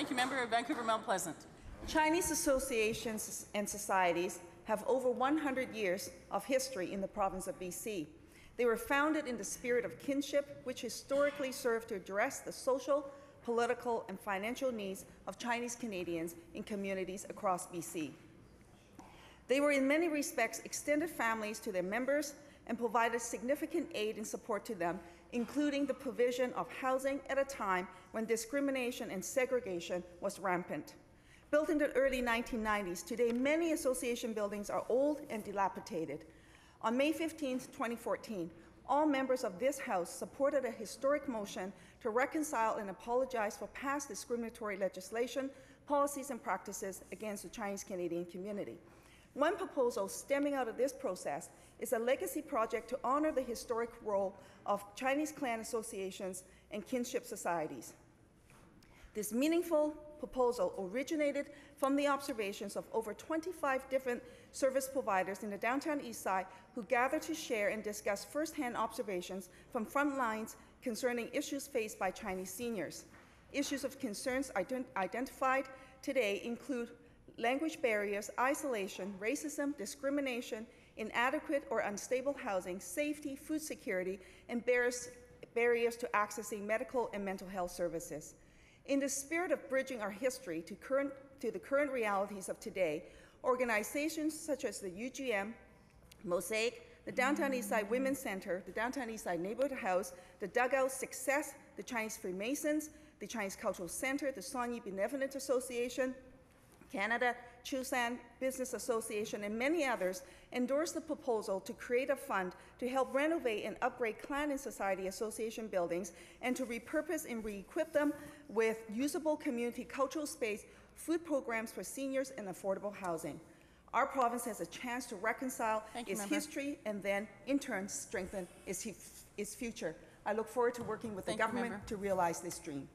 thank you, member of Vancouver Mount Pleasant. Chinese associations and societies have over 100 years of history in the province of BC. They were founded in the spirit of kinship, which historically served to address the social, political, and financial needs of Chinese Canadians in communities across BC. They were in many respects extended families to their members and provided significant aid and support to them, including the provision of housing at a time when discrimination and segregation was rampant. Built in the early 1990s, today many association buildings are old and dilapidated. On May 15, 2014, all members of this House supported a historic motion to reconcile and apologize for past discriminatory legislation, policies, and practices against the Chinese Canadian community. One proposal stemming out of this process is a legacy project to honor the historic role of Chinese clan associations and kinship societies. This meaningful proposal originated from the observations of over 25 different service providers in the Downtown Eastside who gathered to share and discuss firsthand observations from front lines concerning issues faced by Chinese seniors. Issues of concerns identified today include language barriers, isolation, racism, discrimination, inadequate or unstable housing, safety, food security, and barriers to accessing medical and mental health services. In the spirit of bridging our history to the current realities of today, organizations such as the UGM, Mosaic, the Downtown Eastside Women's Center, the Downtown Eastside Neighborhood House, the Dugout Success, the Chinese Freemasons, the Chinese Cultural Center, the Song Benevolent Association, Canada, Chosan Business Association, and many others endorsed the proposal to create a fund to help renovate and upgrade clan and society association buildings and to repurpose and re-equip them with usable community cultural space, food programs for seniors, and affordable housing. Our province has a chance to reconcile its history and then, in turn, strengthen its future. I look forward to working with the government to realize this dream.